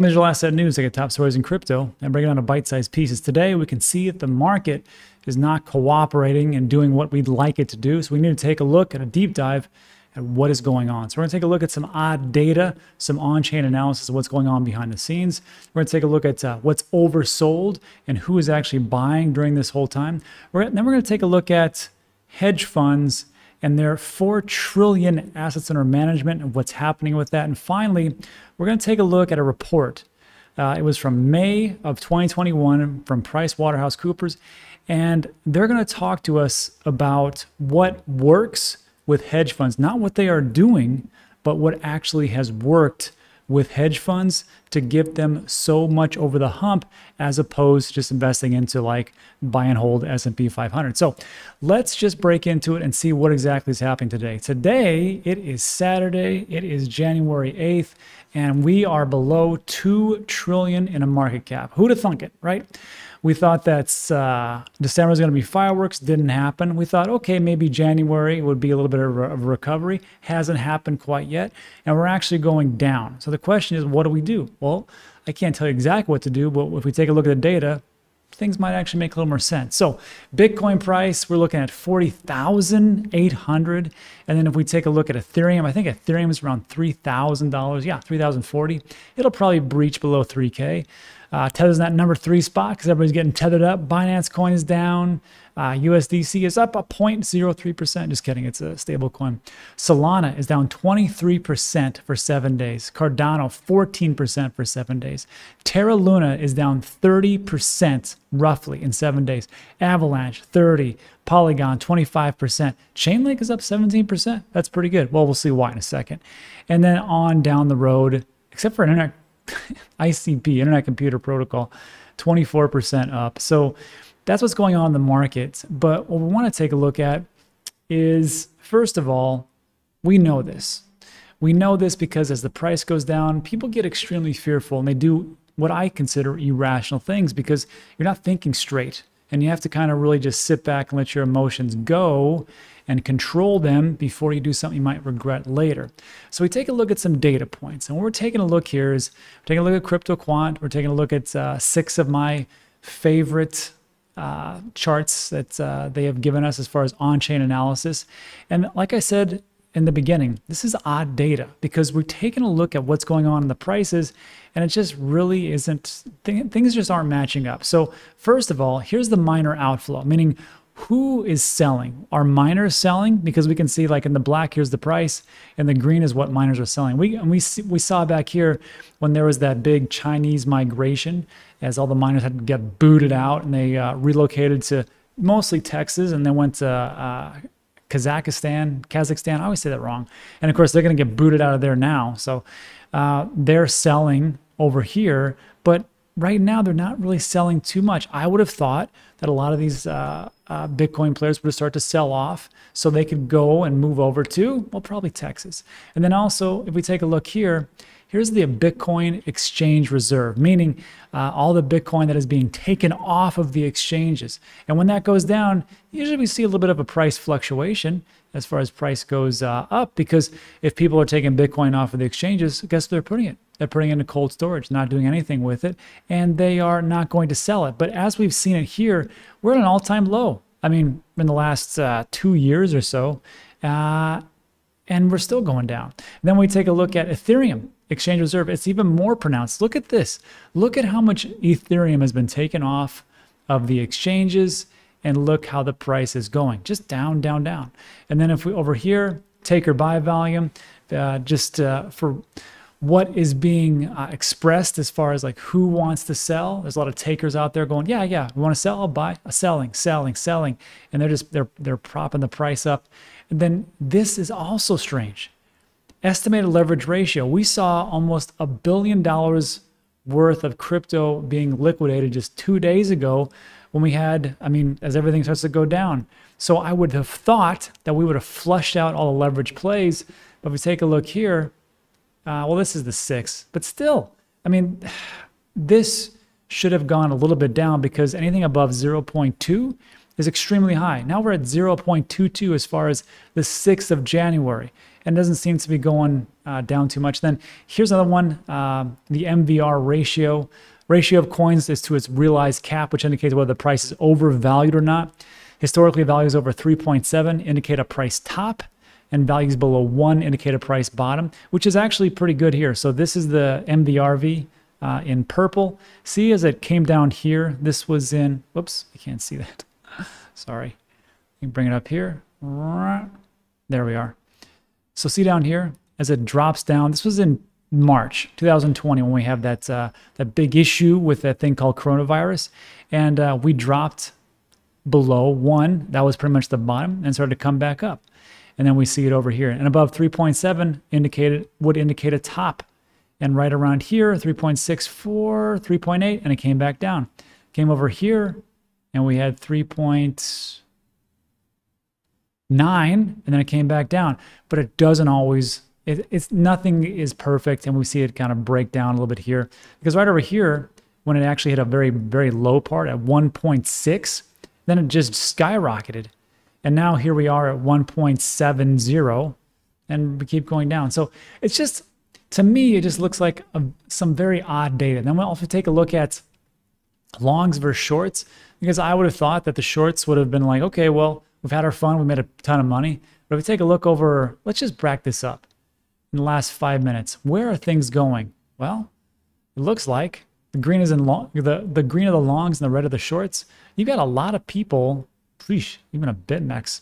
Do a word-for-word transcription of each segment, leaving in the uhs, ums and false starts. Digital asset news, like the top stories in crypto, and breaking down a bite-sized pieces. Today, we can see that the market is not cooperating and doing what we'd like it to do. So we need to take a look at a deep dive at what is going on. So we're going to take a look at some odd data, some on-chain analysis of what's going on behind the scenes. We're going to take a look at uh, what's oversold and who is actually buying during this whole time. We're, then we're going to take a look at hedge funds and their four trillion assets under management and what's happening with that. And finally, we're going to take a look at a report. Uh, it was from May of twenty twenty-one from PricewaterhouseCoopers, and they're going to talk to us about what works with hedge funds, not what they are doing, but what actually has worked with hedge funds to get them so much over the hump, as opposed to just investing into like buy and hold S and P five hundred. So let's just break into it and see what exactly is happening today. Today, it is Saturday, it is January eighth, and we are below two trillion in a market cap. Who'd have thunk it, right? We thought that uh, December was going to be fireworks. Didn't happen. We thought, okay, maybe January would be a little bit of a recovery. Hasn't happened quite yet. And we're actually going down. So the question is, what do we do? Well, I can't tell you exactly what to do, but if we take a look at the data, things might actually make a little more sense. So Bitcoin price, we're looking at forty thousand eight hundred dollars. And then if we take a look at Ethereum, I think Ethereum is around three thousand dollars. Yeah, three thousand forty. It'll probably breach below three K. Uh, Tether's in that number three spot because everybody's getting tethered up. Binance Coin is down. Uh, U S D C is up a zero point zero three percent. Just kidding, it's a stable coin. Solana is down twenty-three percent for seven days. Cardano, fourteen percent for seven days. Terra Luna is down thirty percent roughly in seven days. Avalanche, thirty. Polygon, twenty-five percent. Chainlink is up seventeen percent. That's pretty good. Well, we'll see why in a second. And then on down the road, except for internet, I C P, Internet Computer Protocol, twenty-four percent up. So that's what's going on in the market. But what we want to take a look at is, first of all, we know this. We know this because as the price goes down, people get extremely fearful and they do what I consider irrational things because you're not thinking straight. And you have to kind of really just sit back and let your emotions go and control them before you do something you might regret later. So we take a look at some data points. And what we're taking a look here is we're taking a look at CryptoQuant. We're taking a look at uh, six of my favorite uh, charts that uh, they have given us as far as on-chain analysis. And like I said in the beginning, this is odd data because we're taking a look at what's going on in the prices and it just really isn't, th things just aren't matching up. So first of all, here's the miner outflow, meaning who is selling? Are miners selling? Because we can see like in the black, here's the price, and the green is what miners are selling. We, and we, we saw back here when there was that big Chinese migration as all the miners had to get booted out and they uh, relocated to mostly Texas and then went to uh, Kazakhstan, Kazakhstan, I always say that wrong. And of course, they're going to get booted out of there now. So uh, they're selling over here, but right now, they're not really selling too much. I would have thought that a lot of these uh, uh, Bitcoin players would start to sell off so they could go and move over to, well, probably Texas. And then also, if we take a look here, here's the Bitcoin exchange reserve, meaning uh, all the Bitcoin that is being taken off of the exchanges. And when that goes down, usually we see a little bit of a price fluctuation as far as price goes uh, up, because if people are taking Bitcoin off of the exchanges, guess where they're putting it? They're putting it into cold storage, not doing anything with it, and they are not going to sell it. But as we've seen it here, we're at an all-time low. I mean, in the last uh, two years or so, uh, and we're still going down. Then we take a look at Ethereum exchange reserve. It's even more pronounced. Look at this. Look at how much Ethereum has been taken off of the exchanges, and look how the price is going. Just down, down, down. And then if we over here, take or buy volume, uh, just uh, for what is being uh, expressed as far as like who wants to sell. There's a lot of takers out there going, yeah, yeah, we want to sell, I'll buy. Selling, selling, selling. And they're just, they're, they're propping the price up. And then this is also strange. Estimated leverage ratio. We saw almost a billion dollars worth of crypto being liquidated just two days ago when we had, I mean, as everything starts to go down. So I would have thought that we would have flushed out all the leverage plays. But if we take a look here, Uh, well, this is the six, but still, I mean, this should have gone a little bit down because anything above zero point two is extremely high. Now we're at zero point two two as far as the sixth of January, and it doesn't seem to be going uh, down too much. Then here's another one, uh, the M V R ratio. Ratio of coins is to its realized cap, which indicates whether the price is overvalued or not. Historically, values over three point seven indicate a price top, and values below one indicate a price bottom, which is actually pretty good here. So this is the M V R V uh, in purple. See, as it came down here, this was in, whoops, I can't see that. Sorry. You bring it up here. There we are. So see down here, as it drops down, this was in March two thousand twenty when we have that, uh, that big issue with that thing called coronavirus. And uh, we dropped below one. That was pretty much the bottom and started to come back up. And then we see it over here. And above three point seven indicated would indicate a top. And right around here, three point six four, three point eight, and it came back down. Came over here, and we had three point nine, and then it came back down. But it doesn't always, it, it's nothing is perfect, and we see it kind of break down a little bit here. Because right over here, when it actually hit a very, very low part at one point six, then it just skyrocketed. And now here we are at one point seven zero, and we keep going down. So it's just, to me, it just looks like a, some very odd data. Then we'll also take a look at longs versus shorts, because I would have thought that the shorts would have been like, okay, well, we've had our fun, we made a ton of money. But if we take a look over, let's just break this up in the last five minutes. Where are things going? Well, it looks like the green is in long, the, the green of the longs and the red of the shorts. You've got a lot of people, even a BitMEX,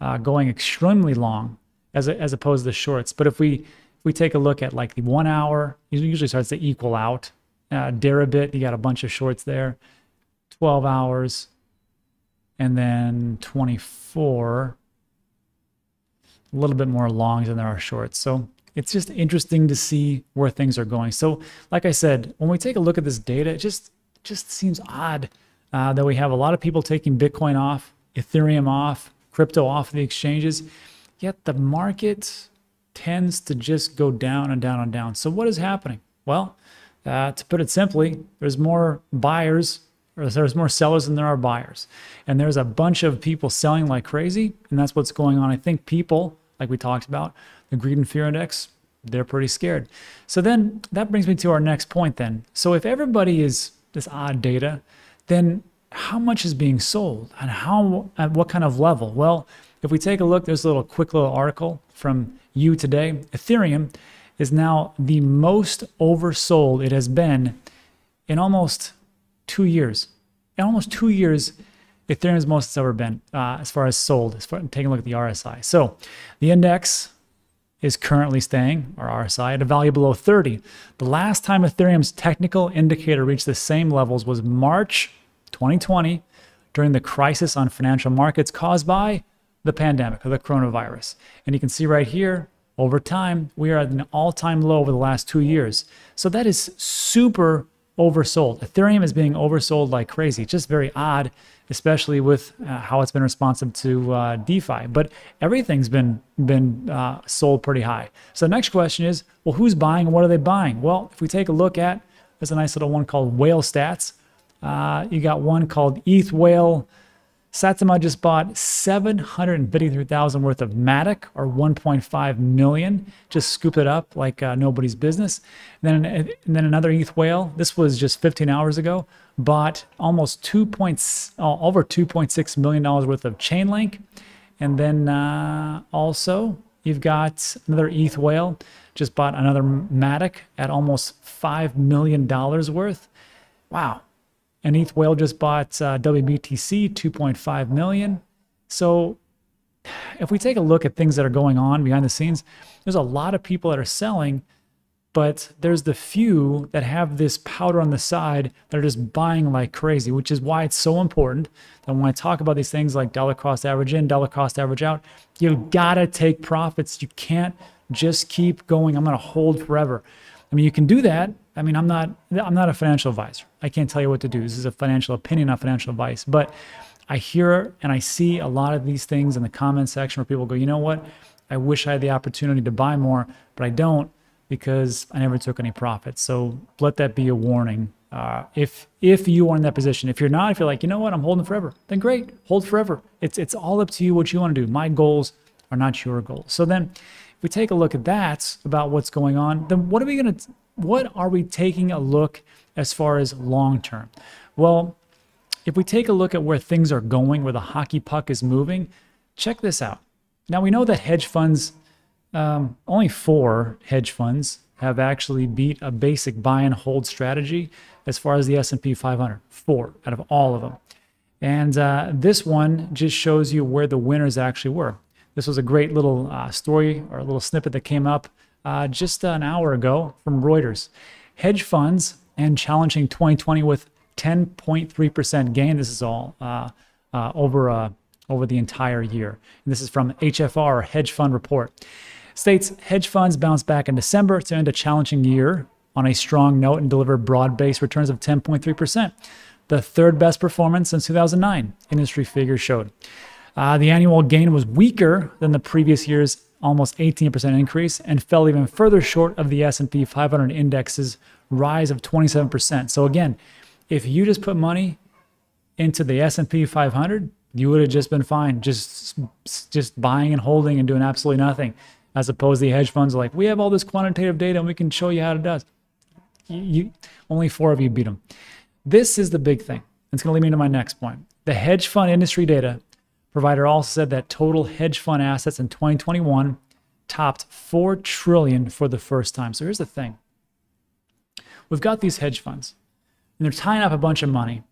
uh, going extremely long as a, as opposed to the shorts. But if we if we take a look at like the one hour, it usually starts to equal out. Uh, Deribit, you got a bunch of shorts there. twelve hours, and then twenty-four. A little bit more longs than there are shorts. So it's just interesting to see where things are going. So like I said, when we take a look at this data, it just just seems odd uh, that we have a lot of people taking Bitcoin off, Ethereum off, crypto off the exchanges, yet the market tends to just go down and down and down. So what is happening? Well, uh, to put it simply, there's more buyers, or there's more sellers than there are buyers. And there's a bunch of people selling like crazy, and that's what's going on. I think people, like we talked about, the greed and fear index, they're pretty scared. So then that brings me to our next point then. So if everybody is this odd data, then how much is being sold and how, at what kind of level? Well, if we take a look, there's a little quick little article from U Today. Ethereum is now the most oversold it has been in almost two years. In almost two years, Ethereum's most it's ever been uh, as far as sold, as far, taking a look at the R S I. So the index is currently staying, or R S I, at a value below thirty. The last time Ethereum's technical indicator reached the same levels was March twenty twenty, during the crisis on financial markets caused by the pandemic or the coronavirus. And you can see right here, over time, we are at an all-time low over the last two years. So that is super oversold. Ethereum is being oversold like crazy. It's just very odd, especially with uh, how it's been responsive to uh, DeFi. But everything's been been uh, sold pretty high. So the next question is, well, who's buying and what are they buying? Well, if we take a look at, there's a nice little one called Whale Stats. Uh, you got one called E T H Whale. Satsuma just bought seven hundred fifty-three thousand worth of Matic, or one point five million. Just scooped it up like uh, nobody's business. And then, and then another E T H Whale, this was just fifteen hours ago, bought almost two point, oh, over two point six million dollars worth of Chainlink. And then uh, also you've got another E T H Whale, just bought another Matic at almost five million dollars worth. Wow. And E T H Whale just bought uh, W B T C, two point five million. So if we take a look at things that are going on behind the scenes, there's a lot of people that are selling, but there's the few that have this powder on the side that are just buying like crazy, which is why it's so important that when I talk about these things like dollar cost average in, dollar cost average out, you gotta take profits. You can't just keep going, I'm gonna hold forever. I mean, you can do that. I mean, I'm not I'm not a financial advisor. I can't tell you what to do. This is a financial opinion, not financial advice. But I hear and I see a lot of these things in the comment section where people go, you know what? I wish I had the opportunity to buy more, but I don't because I never took any profits. So let that be a warning Uh, if if you are in that position. If you're not, if you're like, you know what, I'm holding forever, then great, hold forever. It's, it's all up to you what you want to do. My goals are not your goals. So then if we take a look at that, about what's going on, then what are we going to, what are we taking a look as far as long-term? Well, if we take a look at where things are going, where the hockey puck is moving, check this out. Now we know that hedge funds, um, only four hedge funds have actually beat a basic buy and hold strategy as far as the S and P five hundred, four out of all of them. And uh, this one just shows you where the winners actually were. This was a great little uh, story or a little snippet that came up uh, just an hour ago from Reuters. Hedge funds and challenging twenty twenty with ten point three percent gain. This is all uh, uh, over, uh, over the entire year. And this is from H F R, Hedge Fund Report. States hedge funds bounced back in December to end a challenging year on a strong note and delivered broad-based returns of ten point three percent, the third best performance since two thousand nine, industry figures showed. Uh, the annual gain was weaker than the previous year's almost eighteen percent increase and fell even further short of the S and P five hundred index's rise of twenty-seven percent. So again, if you just put money into the S and P five hundred, you would have just been fine, just, just buying and holding and doing absolutely nothing. As opposed to the hedge funds are like, we have all this quantitative data and we can show you how it does. You, you, only four of you beat them. This is the big thing. It's going to lead me to my next point. The hedge fund industry data provider also said that total hedge fund assets in twenty twenty-one topped four trillion dollars for the first time. So here's the thing. We've got these hedge funds and they're tying up a bunch of money.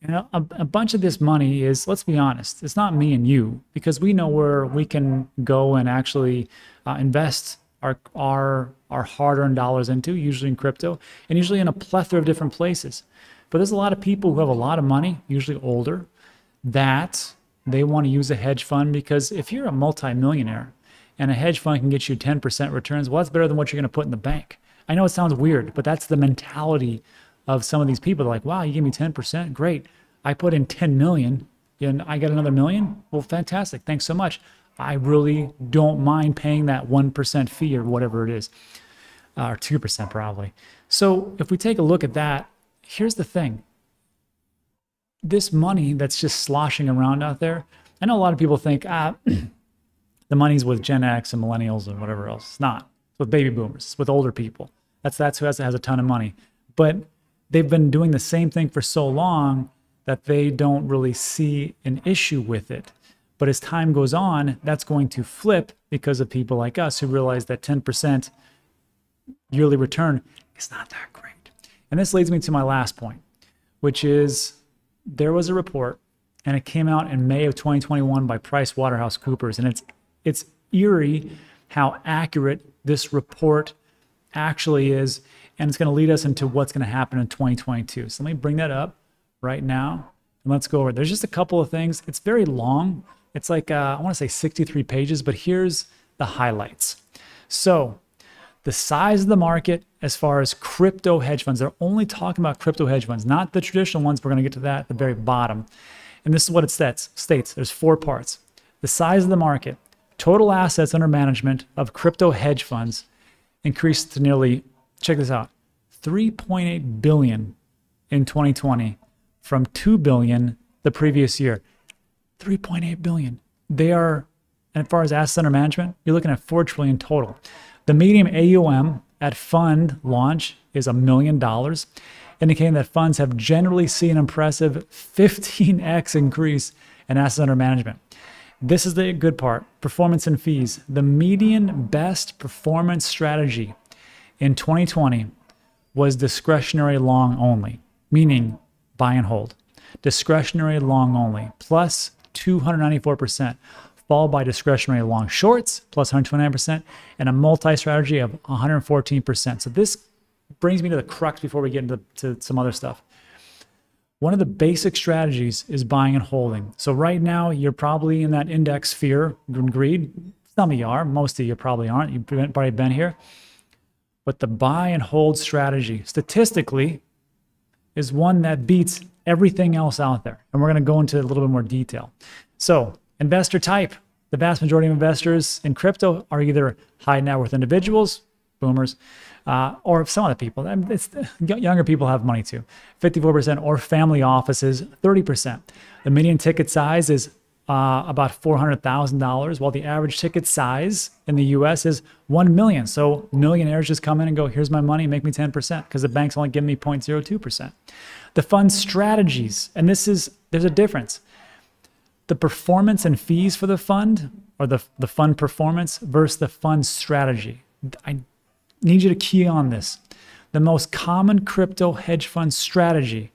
You know, a, a bunch of this money is, let's be honest, it's not me and you, because we know where we can go and actually uh, invest our, our, our hard-earned dollars into, usually in crypto, and usually in a plethora of different places. But there's a lot of people who have a lot of money, usually older, that they want to use a hedge fund, because if you're a multimillionaire and a hedge fund can get you ten percent returns, well, that's better than what you're going to put in the bank. I know it sounds weird, but that's the mentality of some of these people. They're like, wow, you give me ten percent, great. I put in ten million and I got another million. Well, fantastic, thanks so much. I really don't mind paying that one percent fee or whatever it is, uh, or two percent probably. So if we take a look at that, here's the thing. This money that's just sloshing around out there, I know a lot of people think, ah, the money's with Gen X and millennials and whatever else. It's not, it's with baby boomers, it's with older people. That's, that's who has, has a ton of money. But they've been doing the same thing for so long that they don't really see an issue with it. But as time goes on, that's going to flip because of people like us who realize that ten percent yearly return is not that great. And this leads me to my last point, which is there was a report and it came out in May of twenty twenty-one by PricewaterhouseCoopers. And it's, it's eerie how accurate this report actually is. And it's going to lead us into what's going to happen in twenty twenty-two. So let me bring that up right now and let's go over it. There's just a couple of things. It's very long. It's like, uh, I want to say sixty-three pages, but here's the highlights. So the size of the market as far as crypto hedge funds, they're only talking about crypto hedge funds, not the traditional ones. We're going to get to that at the very bottom. And this is what it states. states. There's four parts. The size of the market, total assets under management of crypto hedge funds increased to nearly, check this out, three point eight billion in twenty twenty from two billion the previous year. three point eight billion. They are, as far as assets under management, you're looking at four trillion total. The median A U M at fund launch is a million dollars, indicating that funds have generally seen an impressive fifteen X increase in assets under management. This is the good part, performance and fees. The median best performance strategy in twenty twenty was discretionary long only, meaning buy and hold. Discretionary long only, plus two hundred ninety-four percent, followed by discretionary long shorts, plus one hundred twenty-nine percent, and a multi-strategy of one hundred fourteen percent. So this brings me to the crux before we get into to some other stuff. One of the basic strategies is buying and holding. So right now, you're probably in that index fear and greed. Some of you are, most of you probably aren't. You've probably been here. But the buy and hold strategy, statistically, is one that beats everything else out there. And we're going to go into a little bit more detail. So investor type, the vast majority of investors in crypto are either high net worth individuals, boomers, uh, or some other people. It's, younger people have money too. fifty-four percent or family offices, thirty percent. The median ticket size is uh, about four hundred thousand dollars, while the average ticket size in the U S is one million dollars. So millionaires just come in and go, here's my money, make me ten percent, because the bank's only giving me zero point zero two percent. The fund strategies, and this is, there's a difference. The performance and fees for the fund, or the, the fund performance versus the fund strategy. I need you to key on this. The most common crypto hedge fund strategy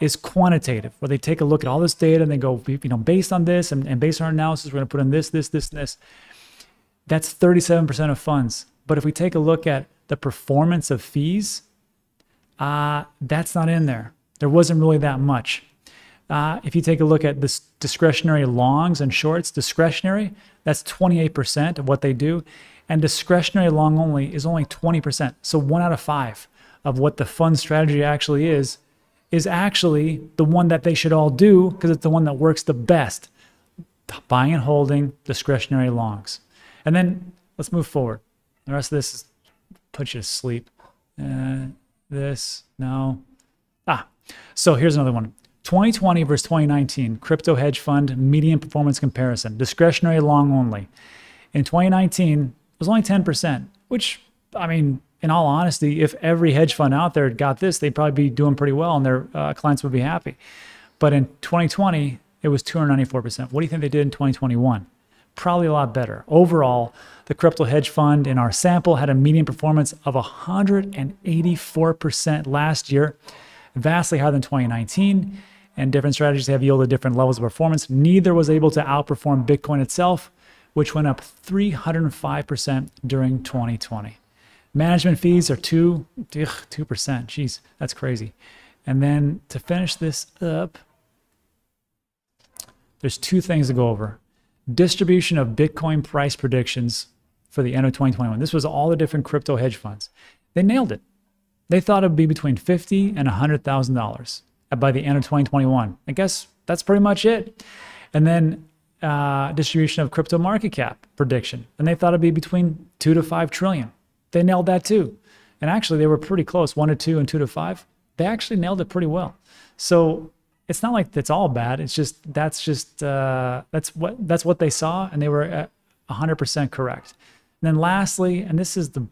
is quantitative, where they take a look at all this data and they go, you know, based on this and, and based on our analysis, we're gonna put in this, this, this, and this. That's thirty-seven percent of funds. But if we take a look at the performance of fees, uh, that's not in there. There wasn't really that much. Uh, if you take a look at this discretionary longs and shorts, discretionary, that's twenty-eight percent of what they do. And discretionary long only is only twenty percent. So one out of five of what the fund strategy actually is, is actually the one that they should all do because it's the one that works the best. Buying and holding, discretionary longs. And then let's move forward. The rest of this puts you to sleep. Uh, this, no. Ah, so here's another one. twenty twenty versus twenty nineteen, crypto hedge fund median performance comparison, discretionary long only. In twenty nineteen, it was only ten percent, which, I mean, in all honesty, if every hedge fund out there got this, they'd probably be doing pretty well and their uh, clients would be happy. But in twenty twenty, it was two hundred ninety-four percent. What do you think they did in twenty twenty-one? Probably a lot better. Overall, the crypto hedge fund in our sample had a median performance of one hundred eighty-four percent last year, vastly higher than twenty nineteen. And different strategies have yielded different levels of performance. Neither was able to outperform Bitcoin itself, which went up three hundred five percent during twenty twenty. Management fees are two, ugh, two percent. Jeez, that's crazy. And then to finish this up, there's two things to go over. Distribution of Bitcoin price predictions for the end of twenty twenty-one. This was all the different crypto hedge funds. They nailed it. They thought it would be between fifty thousand dollars and one hundred thousand dollars. By the end of twenty twenty-one. I guess that's pretty much it. And then uh, distribution of crypto market cap prediction. And they thought it'd be between two to five trillion. They nailed that too. And actually they were pretty close, one to two and two to five. They actually nailed it pretty well. So it's not like that's all bad. It's just, that's just, uh, that's what, that's what they saw and they were at one hundred percent correct. And then lastly, and this is the,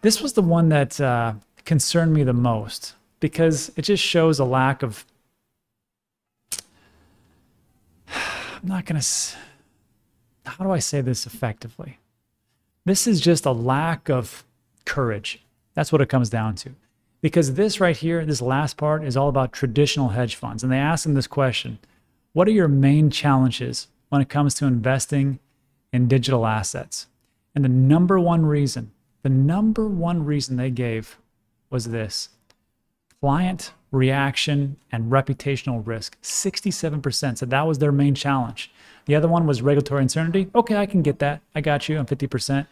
this was the one that uh, concerned me the most, because it just shows a lack of, I'm not going to, how do I say this effectively? This is just a lack of courage. That's what it comes down to. Because this right here, this last part is all about traditional hedge funds. And they ask them this question, what are your main challenges when it comes to investing in digital assets? And the number one reason, the number one reason they gave was this. Client reaction and reputational risk, sixty-seven percent said that was their main challenge. The other one was regulatory uncertainty. Okay, I can get that. I got you. I'm fifty percent.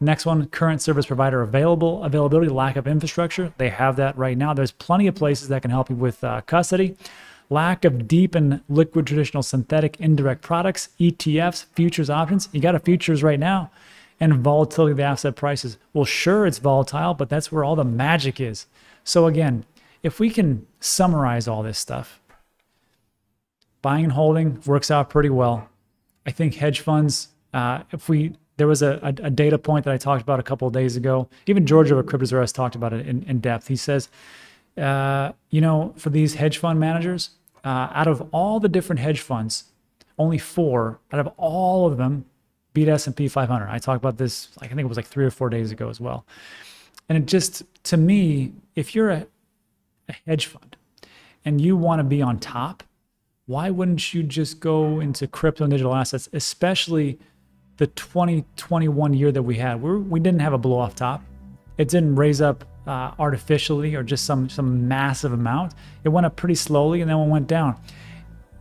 Next one, current service provider available, availability, lack of infrastructure. They have that right now. There's plenty of places that can help you with uh, custody. Lack of deep and liquid traditional synthetic indirect products, E T Fs, futures options. You got a futures right now. And volatility of the asset prices. Well, sure, it's volatile, but that's where all the magic is. So again, if we can summarize all this stuff, buying and holding works out pretty well. I think hedge funds, uh, if we, there was a, a data point that I talked about a couple of days ago, even George over at Cryptosaurus has talked about it in, in depth. He says, uh, you know, for these hedge fund managers, uh, out of all the different hedge funds, only four out of all of them beat S and P five hundred. I talked about this, I think it was like three or four days ago as well. And it just, to me, if you're a, a hedge fund and you want to be on top, why wouldn't you just go into crypto and digital assets, especially the twenty twenty-one year that we had? We're, we didn't have a blow off top. It didn't raise up uh, artificially or just some, some massive amount. It went up pretty slowly and then it went down.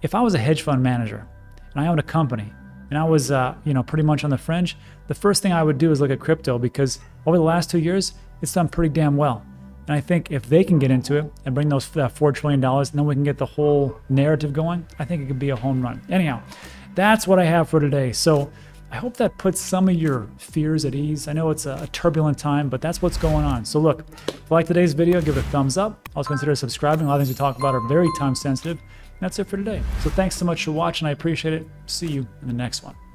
If I was a hedge fund manager and I owned a company and I was uh, you know, pretty much on the fringe, the first thing I would do is look at crypto, because over the last two years, it's done pretty damn well. And I think if they can get into it and bring those that four trillion dollars, and then we can get the whole narrative going, I think it could be a home run. Anyhow, that's what I have for today. So I hope that puts some of your fears at ease. I know it's a turbulent time, but that's what's going on. So look, if you like today's video, give it a thumbs up. Also consider subscribing. A lot of things we talk about are very time sensitive. That's it for today. So thanks so much for watching. I appreciate it. See you in the next one.